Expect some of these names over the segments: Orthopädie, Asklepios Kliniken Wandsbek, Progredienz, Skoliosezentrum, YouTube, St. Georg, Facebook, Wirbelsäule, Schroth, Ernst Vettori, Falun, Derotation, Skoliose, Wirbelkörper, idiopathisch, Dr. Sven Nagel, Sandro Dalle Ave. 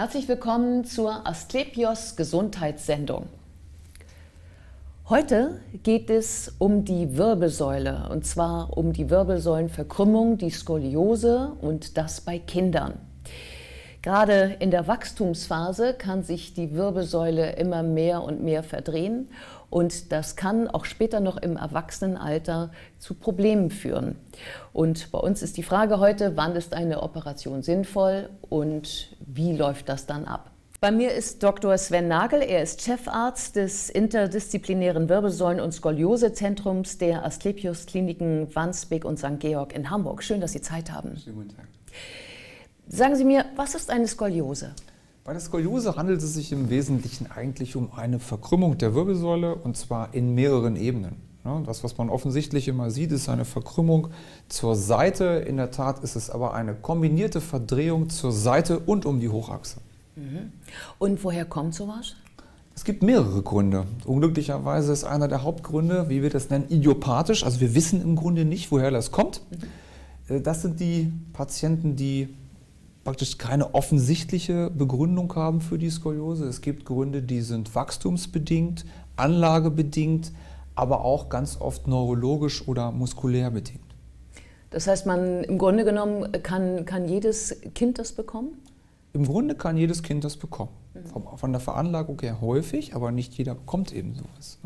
Herzlich willkommen zur Asklepios Gesundheitssendung. Heute geht es um die Wirbelsäule, und zwar um die Wirbelsäulenverkrümmung, die Skoliose und das bei Kindern. Gerade in der Wachstumsphase kann sich die Wirbelsäule immer mehr und mehr verdrehen, und das kann auch später noch im Erwachsenenalter zu Problemen führen. Und bei uns ist die Frage heute, wann ist eine Operation sinnvoll und wie läuft das dann ab? Bei mir ist Dr. Sven Nagel, er ist Chefarzt des interdisziplinären Wirbelsäulen- und Skoliosezentrums der Asklepios Kliniken Wandsbek und St. Georg in Hamburg. Schön, dass Sie Zeit haben. Schönen guten Tag. Sagen Sie mir, was ist eine Skoliose? Bei der Skoliose handelt es sich im Wesentlichen eigentlich um eine Verkrümmung der Wirbelsäule, und zwar in mehreren Ebenen. Das, was man offensichtlich immer sieht, ist eine Verkrümmung zur Seite. In der Tat ist es aber eine kombinierte Verdrehung zur Seite und um die Hochachse. Und woher kommt sowas? Es gibt mehrere Gründe. Unglücklicherweise ist einer der Hauptgründe, wie wir das nennen, idiopathisch. Also wir wissen im Grunde nicht, woher das kommt. Das sind die Patienten, die praktisch keine offensichtliche Begründung haben für die Skoliose. Es gibt Gründe, die sind wachstumsbedingt, anlagebedingt, aber auch ganz oft neurologisch oder muskulär bedingt. Das heißt, man im Grunde genommen kann jedes Kind das bekommen? Im Grunde kann jedes Kind das bekommen. Von der Veranlagung her häufig, aber nicht jeder bekommt eben sowas.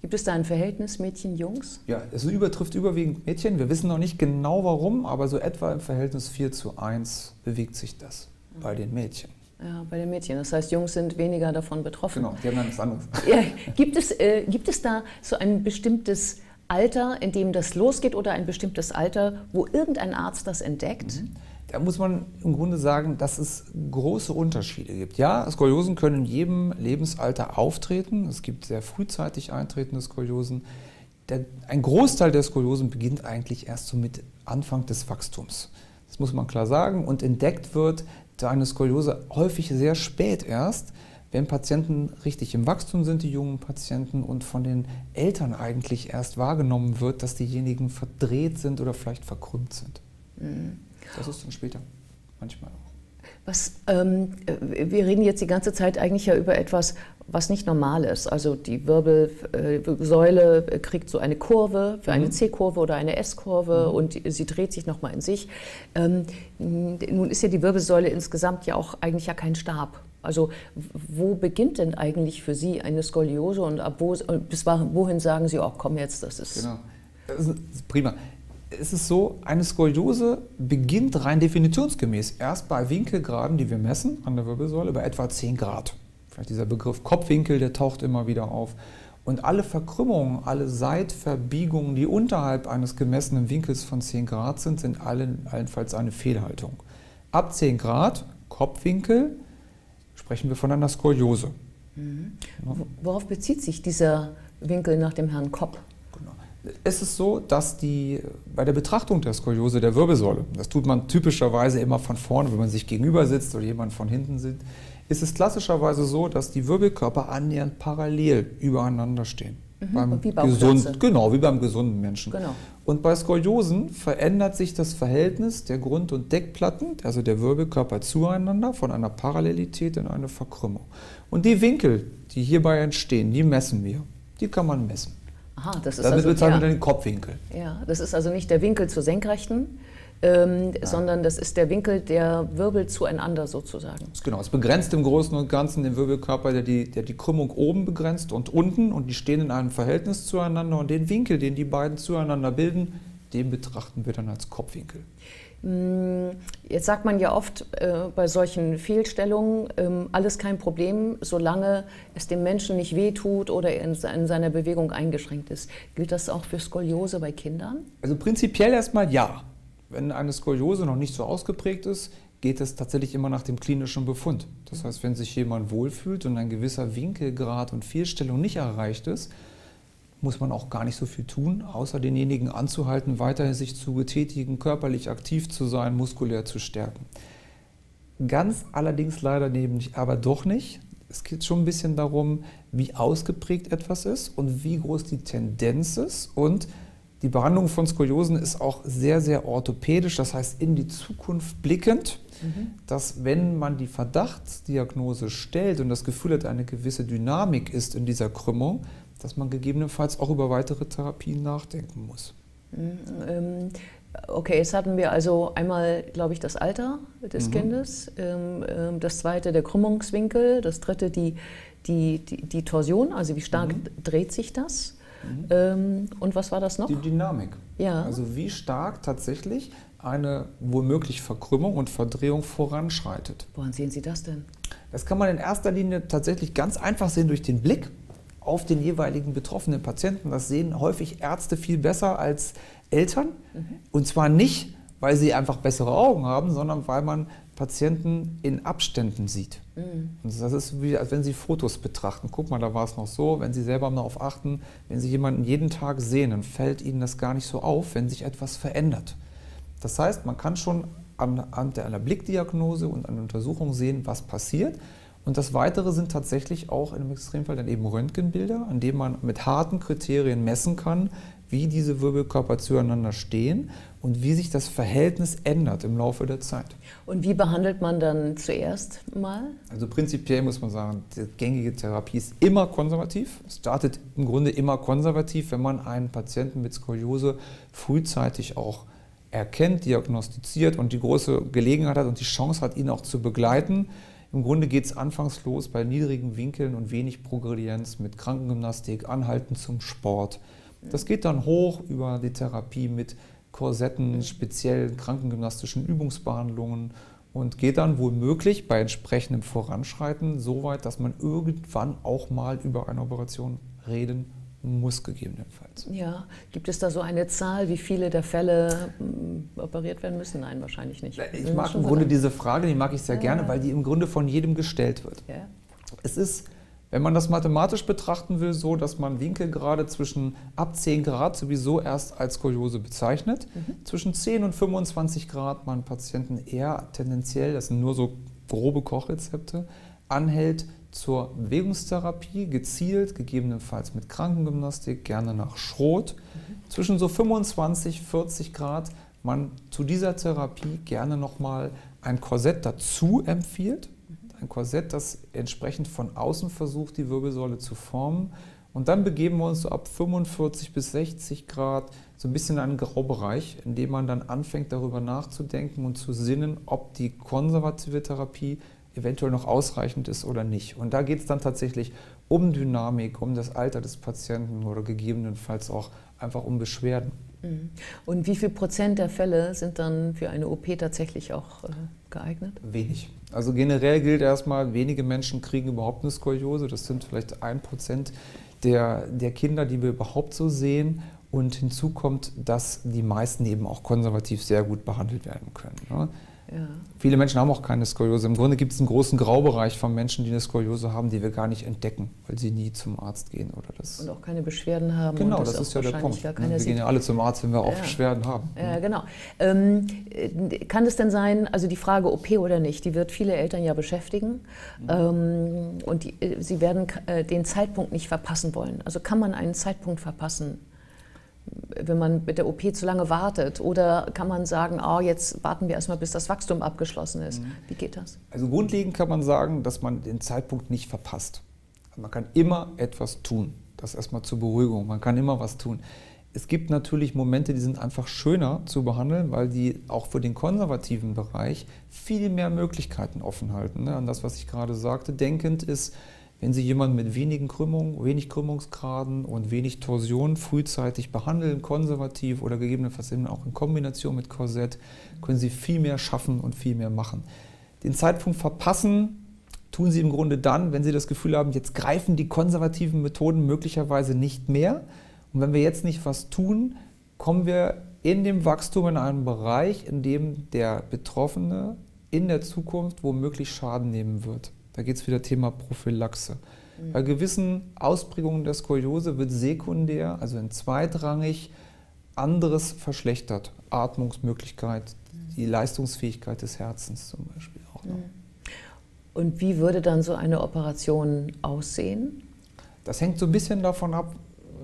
Gibt es da ein Verhältnis Mädchen-Jungs? Ja, es übertrifft überwiegend Mädchen. Wir wissen noch nicht genau warum, aber so etwa im Verhältnis 4:1 bewegt sich das bei den Mädchen. Ja, bei den Mädchen. Das heißt, Jungs sind weniger davon betroffen. Genau, die haben dann was anderes. Ja, gibt es da so ein bestimmtes Alter, in dem das losgeht, oder ein bestimmtes Alter, wo irgendein Arzt das entdeckt? Da muss man im Grunde sagen, dass es große Unterschiede gibt. Ja, Skoliosen können in jedem Lebensalter auftreten. Es gibt sehr frühzeitig eintretende Skoliosen. Ein Großteil der Skoliosen beginnt eigentlich erst so mit Anfang des Wachstums. Das muss man klar sagen. Und entdeckt wird eine Skoliose häufig sehr spät erst, wenn Patienten richtig im Wachstum sind, die jungen Patienten, und von den Eltern eigentlich erst wahrgenommen wird, dass diejenigen verdreht sind oder vielleicht verkrümmt sind. Das ist dann später, manchmal auch. Wir reden jetzt die ganze Zeit eigentlich ja über etwas, was nicht normal ist. Also die Wirbelsäule kriegt so eine Kurve, eine C-Kurve oder eine S-Kurve, und sie dreht sich nochmal in sich. Nun ist ja die Wirbelsäule insgesamt ja auch eigentlich ja kein Stab. Also wo beginnt denn eigentlich für Sie eine Skoliose, und bis wohin sagen Sie, oh komm jetzt, das ist... Genau, das ist prima. Es ist so, eine Skoliose beginnt rein definitionsgemäß erst bei Winkelgraden, die wir messen an der Wirbelsäule, bei etwa 10 Grad. Vielleicht dieser Begriff Kopfwinkel, der taucht immer wieder auf. Und alle Verkrümmungen, alle Seitverbiegungen, die unterhalb eines gemessenen Winkels von 10 Grad sind, sind allenfalls eine Fehlhaltung. Ab 10 Grad, Kopfwinkel, sprechen wir von einer Skoliose. Worauf bezieht sich dieser Winkel nach dem Herrn Kopp? Es ist so, dass bei der Betrachtung der Skoliose der Wirbelsäule, das tut man typischerweise immer von vorne, wenn man sich gegenüber sitzt oder jemand von hinten sieht, ist es klassischerweise so, dass die Wirbelkörper annähernd parallel übereinander stehen. Genau, wie beim gesunden Menschen. Genau. Und bei Skoliosen verändert sich das Verhältnis der Grund- und Deckplatten, also der Wirbelkörper zueinander, von einer Parallelität in eine Verkrümmung. Und die Winkel, die hierbei entstehen, die messen wir. Die kann man messen. Aha, das ist also, bezeichnen wir den Kopfwinkel. Ja, das ist also nicht der Winkel zur Senkrechten, sondern das ist der Winkel der Wirbel zueinander sozusagen. Genau, es begrenzt im Großen und Ganzen den Wirbelkörper, der die Krümmung oben begrenzt und unten, und die stehen in einem Verhältnis zueinander, und den Winkel, den die beiden zueinander bilden, den betrachten wir dann als Kopfwinkel. Jetzt sagt man ja oft bei solchen Fehlstellungen, alles kein Problem, solange es dem Menschen nicht wehtut oder in seiner Bewegung eingeschränkt ist. Gilt das auch für Skoliose bei Kindern? Also prinzipiell erstmal ja. Wenn eine Skoliose noch nicht so ausgeprägt ist, geht es tatsächlich immer nach dem klinischen Befund. Das heißt, wenn sich jemand wohlfühlt und ein gewisser Winkelgrad und Fehlstellung nicht erreicht ist, muss man auch gar nicht so viel tun, außer denjenigen anzuhalten, weiterhin sich zu betätigen, körperlich aktiv zu sein, muskulär zu stärken. Ganz allerdings leider eben nicht, aber doch nicht. Es geht schon ein bisschen darum, wie ausgeprägt etwas ist und wie groß die Tendenz ist und Die Behandlung von Skoliosen ist auch sehr, sehr orthopädisch, das heißt in die Zukunft blickend, dass wenn man die Verdachtsdiagnose stellt und das Gefühl hat, eine gewisse Dynamik ist in dieser Krümmung, dass man gegebenenfalls auch über weitere Therapien nachdenken muss. Okay, jetzt hatten wir also einmal, glaube ich, das Alter des Kindes, das zweite der Krümmungswinkel, das dritte die Torsion, also wie stark dreht sich das? Und was war das noch? Die Dynamik. Ja. Also wie stark tatsächlich eine womöglich Verkrümmung und Verdrehung voranschreitet. Woran sehen Sie das denn? Das kann man in erster Linie tatsächlich ganz einfach sehen durch den Blick auf den jeweiligen betroffenen Patienten. Das sehen häufig Ärzte viel besser als Eltern. Und zwar nicht, weil sie einfach bessere Augen haben, sondern weil man Patienten in Abständen sieht. Und das ist wie, als wenn Sie Fotos betrachten. Guck mal, da war es noch so. Wenn Sie selber mal darauf achten, wenn Sie jemanden jeden Tag sehen, dann fällt Ihnen das gar nicht so auf, wenn sich etwas verändert. Das heißt, man kann schon anhand einer Blickdiagnose und einer Untersuchung sehen, was passiert. Und das Weitere sind tatsächlich auch im Extremfall dann eben Röntgenbilder, an denen man mit harten Kriterien messen kann, wie diese Wirbelkörper zueinander stehen und wie sich das Verhältnis ändert im Laufe der Zeit. Und wie behandelt man dann zuerst mal? Also prinzipiell muss man sagen, die gängige Therapie ist immer konservativ. Es startet im Grunde immer konservativ, wenn man einen Patienten mit Skoliose frühzeitig auch erkennt, diagnostiziert und die große Gelegenheit hat und die Chance hat, ihn auch zu begleiten. Im Grunde geht es anfangs los bei niedrigen Winkeln und wenig Progredienz mit Krankengymnastik, Anhalten zum Sport. Das geht dann hoch über die Therapie mit Korsetten, speziellen krankengymnastischen Übungsbehandlungen und geht dann womöglich bei entsprechendem Voranschreiten so weit, dass man irgendwann auch mal über eine Operation reden muss, gegebenenfalls. Ja, gibt es da so eine Zahl, wie viele der Fälle operiert werden müssen? Nein, wahrscheinlich nicht. Ich mag im Grunde diese Frage, die mag ich sehr gerne, weil die im Grunde von jedem gestellt wird. Ja. Es ist, wenn man das mathematisch betrachten will, so, dass man Winkelgrade zwischen ab 10 Grad sowieso erst als Skoliose bezeichnet. Zwischen 10 und 25 Grad man Patienten eher tendenziell, das sind nur so grobe Kochrezepte, anhält zur Bewegungstherapie, gezielt, gegebenenfalls mit Krankengymnastik, gerne nach Schroth. Zwischen so 25, 40 Grad man zu dieser Therapie gerne nochmal ein Korsett dazu empfiehlt. Ein Korsett, das entsprechend von außen versucht, die Wirbelsäule zu formen. Und dann begeben wir uns so ab 45 bis 60 Grad so ein bisschen in einen Graubereich, in dem man dann anfängt, darüber nachzudenken und zu sinnen, ob die konservative Therapie eventuell noch ausreichend ist oder nicht. Und da geht es dann tatsächlich um Dynamik, um das Alter des Patienten oder gegebenenfalls auch einfach um Beschwerden. Und wie viel % der Fälle sind dann für eine OP tatsächlich auch geeignet? Wenig. Also generell gilt erstmal, wenige Menschen kriegen überhaupt eine Skoliose. Das sind vielleicht 1% der Kinder, die wir überhaupt so sehen. Und hinzu kommt, dass die meisten eben auch konservativ sehr gut behandelt werden können. Ne? Ja. Viele Menschen haben auch keine Skoliose. Im Grunde gibt es einen großen Graubereich von Menschen, die eine Skoliose haben, die wir gar nicht entdecken, weil sie nie zum Arzt gehen oder das. Und auch keine Beschwerden haben. Genau, und das ist ja der Punkt. Wir gehen ja alle zum Arzt, wenn wir auch Beschwerden haben. Ja, genau. Kann es denn sein, also die Frage OP oder nicht, die wird viele Eltern ja beschäftigen und sie werden den Zeitpunkt nicht verpassen wollen. Also kann man einen Zeitpunkt verpassen, wenn man mit der OP zu lange wartet? Oder kann man sagen, oh, jetzt warten wir erstmal, bis das Wachstum abgeschlossen ist? Wie geht das? Also grundlegend kann man sagen, dass man den Zeitpunkt nicht verpasst. Man kann immer etwas tun. Das erstmal zur Beruhigung. Man kann immer was tun. Es gibt natürlich Momente, die sind einfach schöner zu behandeln, weil die auch für den konservativen Bereich viel mehr Möglichkeiten offen halten. An das, was ich gerade sagte, denkend ist, wenn Sie jemanden mit wenigen Krümmungen, wenig Krümmungsgraden und wenig Torsionen frühzeitig behandeln, konservativ oder gegebenenfalls eben auch in Kombination mit Korsett, können Sie viel mehr schaffen und viel mehr machen. Den Zeitpunkt verpassen tun Sie im Grunde dann, wenn Sie das Gefühl haben, jetzt greifen die konservativen Methoden möglicherweise nicht mehr. Und wenn wir jetzt nicht was tun, kommen wir in dem Wachstum in einen Bereich, in dem der Betroffene in der Zukunft womöglich Schaden nehmen wird. Da geht es wieder Thema Prophylaxe. Bei gewissen Ausprägungen der Skoliose wird sekundär, also in zweitrangig, anderes verschlechtert. Atmungsmöglichkeit, die Leistungsfähigkeit des Herzens zum Beispiel auch noch. Und wie würde dann so eine Operation aussehen? Das hängt so ein bisschen davon ab,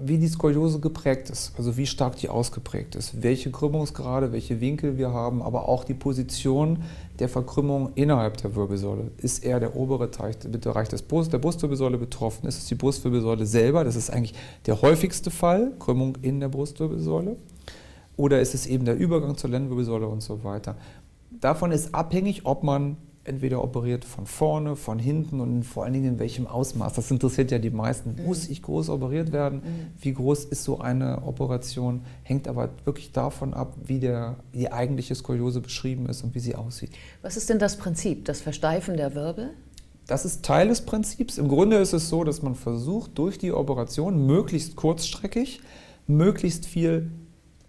wie die Skoliose geprägt ist, also wie stark die ausgeprägt ist, welche Krümmungsgrade, welche Winkel wir haben, aber auch die Position der Verkrümmung innerhalb der Wirbelsäule. Ist eher der obere Bereich der Brustwirbelsäule betroffen? Ist es die Brustwirbelsäule selber? Das ist eigentlich der häufigste Fall, Krümmung in der Brustwirbelsäule. Oder ist es eben der Übergang zur Lendenwirbelsäule und so weiter. Davon ist abhängig, ob man entweder operiert von vorne, von hinten und vor allen Dingen in welchem Ausmaß. Das interessiert ja die meisten. Muss ich groß operiert werden? Wie groß ist so eine Operation? Hängt aber wirklich davon ab, wie die eigentliche Skoliose beschrieben ist und wie sie aussieht. Was ist denn das Prinzip? Das Versteifen der Wirbel? Das ist Teil des Prinzips. Im Grunde ist es so, dass man versucht, durch die Operation möglichst kurzstreckig, möglichst viel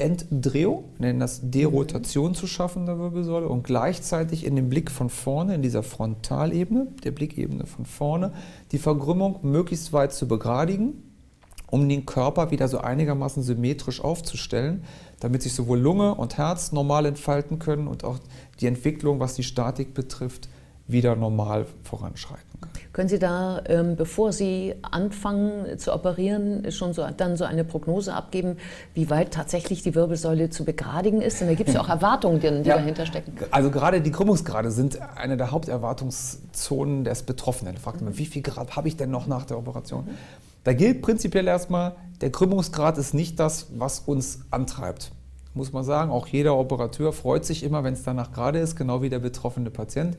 Entdrehung, wir nennen das Derotation, zu schaffen der Wirbelsäule und gleichzeitig in dem Blick von vorne, in dieser Frontalebene, der Blickebene von vorne, die Verkrümmung möglichst weit zu begradigen, um den Körper wieder so einigermaßen symmetrisch aufzustellen, damit sich sowohl Lunge und Herz normal entfalten können und auch die Entwicklung, was die Statik betrifft, wieder normal voranschreiten kann. Können Sie da, bevor Sie anfangen zu operieren, schon dann eine Prognose abgeben, wie weit tatsächlich die Wirbelsäule zu begradigen ist? Und da gibt es ja auch Erwartungen, die dahinter stecken. Also gerade die Krümmungsgrade sind eine der Haupterwartungszonen des Betroffenen. Da fragt man, wie viel Grad habe ich denn noch nach der Operation? Da gilt prinzipiell erstmal, der Krümmungsgrad ist nicht das, was uns antreibt. Muss man sagen, auch jeder Operateur freut sich immer, wenn es danach gerade ist, genau wie der betroffene Patient.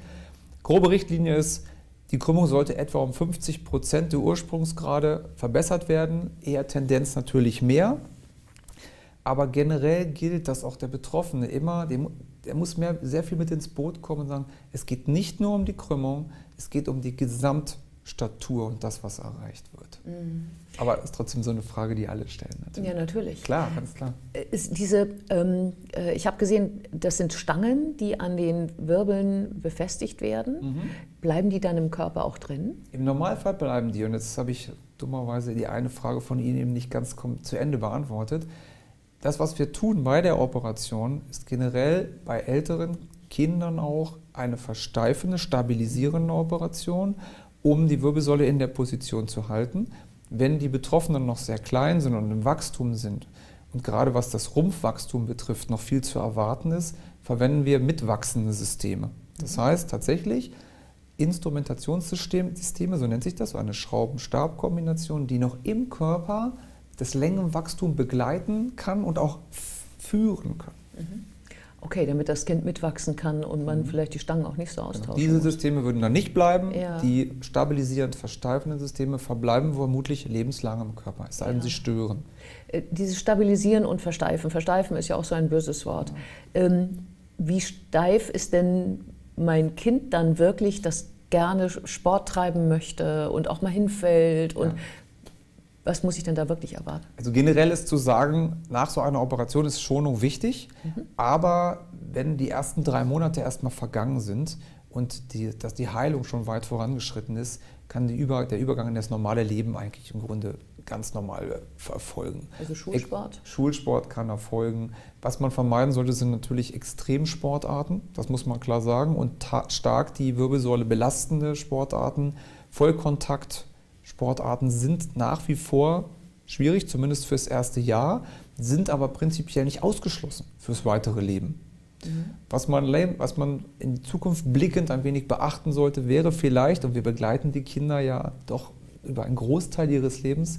Grobe Richtlinie ist, die Krümmung sollte etwa um 50% der Ursprungsgrade verbessert werden, eher Tendenz natürlich mehr. Aber generell gilt, dass auch der Betroffene immer, der muss sehr viel mit ins Boot kommen und sagen, es geht nicht nur um die Krümmung, es geht um die Gesamtstatur und das, was erreicht wird. Aber das ist trotzdem so eine Frage, die alle stellen. Natürlich. Ja, natürlich. Klar, ganz klar. Ist diese, ich habe gesehen, das sind Stangen, die an den Wirbeln befestigt werden. Bleiben die dann im Körper auch drin? Im Normalfall bleiben die. Und jetzt habe ich dummerweise die eine Frage von Ihnen eben nicht ganz zu Ende beantwortet. Das, was wir tun bei der Operation, ist generell bei älteren Kindern auch eine versteifende, stabilisierende Operation, um die Wirbelsäule in der Position zu halten. Wenn die Betroffenen noch sehr klein sind und im Wachstum sind und gerade was das Rumpfwachstum betrifft noch viel zu erwarten ist, verwenden wir mitwachsende Systeme. Das heißt tatsächlich Instrumentationssysteme, so nennt sich das, eine Schrauben-Stab-Kombination, die noch im Körper das Längenwachstum begleiten kann und auch führen kann. Okay, damit das Kind mitwachsen kann und man vielleicht die Stangen auch nicht so austauschen muss. Diese Systeme würden dann nicht bleiben. Die stabilisierend versteifenden Systeme verbleiben vermutlich lebenslang im Körper, es sei denn, sie stören. Dieses Stabilisieren und Versteifen. Versteifen ist ja auch so ein böses Wort. Wie steif ist denn mein Kind dann wirklich, das gerne Sport treiben möchte und auch mal hinfällt? Und was muss ich denn da wirklich erwarten? Also generell ist zu sagen, nach so einer Operation ist Schonung wichtig, aber wenn die ersten 3 Monate erstmal vergangen sind und dass die Heilung schon weit vorangeschritten ist, kann der Übergang in das normale Leben eigentlich im Grunde ganz normal erfolgen. Also Schulsport? Schulsport kann erfolgen. Was man vermeiden sollte, sind natürlich Extremsportarten, das muss man klar sagen, und stark die Wirbelsäule belastende Sportarten, Vollkontakt. Sportarten sind nach wie vor schwierig, zumindest fürs erste Jahr, sind aber prinzipiell nicht ausgeschlossen fürs weitere Leben. Was man in Zukunft blickend ein wenig beachten sollte, wäre vielleicht, und wir begleiten die Kinder ja doch über einen Großteil ihres Lebens,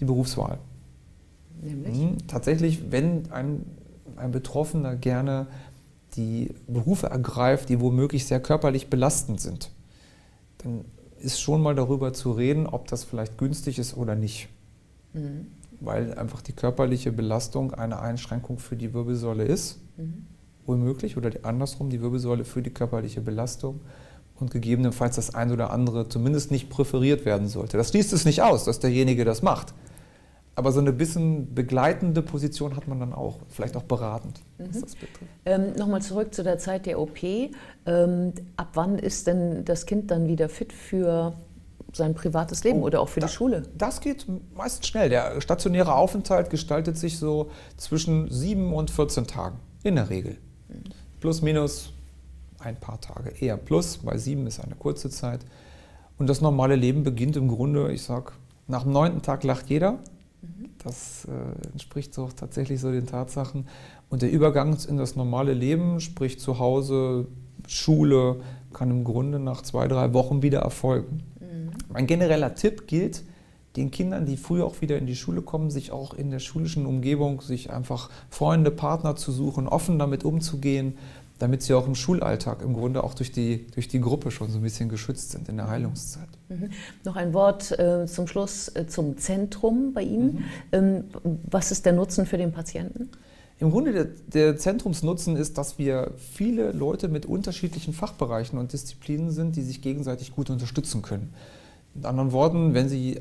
die Berufswahl. Nämlich? Tatsächlich, wenn ein Betroffener gerne die Berufe ergreift, die womöglich sehr körperlich belastend sind, dann ist schon mal darüber zu reden, ob das vielleicht günstig ist oder nicht. Weil einfach die körperliche Belastung eine Einschränkung für die Wirbelsäule ist, womöglich, oder andersrum, die Wirbelsäule für die körperliche Belastung und gegebenenfalls das ein oder andere zumindest nicht präferiert werden sollte. Das schließt es nicht aus, dass derjenige das macht. Aber so eine bisschen begleitende Position hat man dann auch, vielleicht auch beratend, was das betrifft. Nochmal zurück zu der Zeit der OP. Ab wann ist denn das Kind dann wieder fit für sein privates Leben oder auch für die Schule? Das geht meist schnell. Der stationäre Aufenthalt gestaltet sich so zwischen 7 und 14 Tagen, in der Regel. Plus, minus ein paar Tage, eher plus, bei 7 ist eine kurze Zeit. Und das normale Leben beginnt im Grunde, ich sag, nach dem 9. Tag lacht jeder. Das entspricht so tatsächlich so den Tatsachen. Und der Übergang in das normale Leben, sprich zu Hause, Schule, kann im Grunde nach 2, 3 Wochen wieder erfolgen. Mhm. Ein genereller Tipp gilt den Kindern, die früh auch wieder in die Schule kommen, sich auch in der schulischen Umgebung, sich einfach Freunde, Partner zu suchen, offen damit umzugehen, damit sie auch im Schulalltag im Grunde auch durch die Gruppe schon so ein bisschen geschützt sind in der Heilungszeit. Mhm. Noch ein Wort zum Schluss zum Zentrum bei Ihnen. Mhm. Was ist der Nutzen für den Patienten? Im Grunde der Zentrumsnutzen ist, dass wir viele Leute mit unterschiedlichen Fachbereichen und Disziplinen sind, die sich gegenseitig gut unterstützen können. Mit anderen Worten, wenn Sie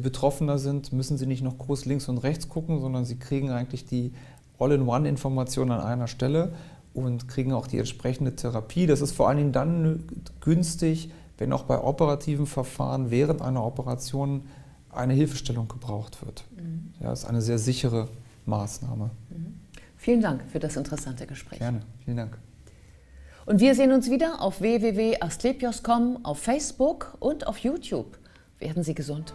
Betroffener sind, müssen Sie nicht noch groß links und rechts gucken, sondern Sie kriegen eigentlich die All-in-One-Information an einer Stelle und kriegen auch die entsprechende Therapie. Das ist vor allen Dingen dann günstig, wenn auch bei operativen Verfahren während einer Operation eine Hilfestellung gebraucht wird. Mhm. Ja, das ist eine sehr sichere Maßnahme. Mhm. Vielen Dank für das interessante Gespräch. Gerne, vielen Dank. Und wir sehen uns wieder auf www.asklepios.com, auf Facebook und auf YouTube. Werden Sie gesund.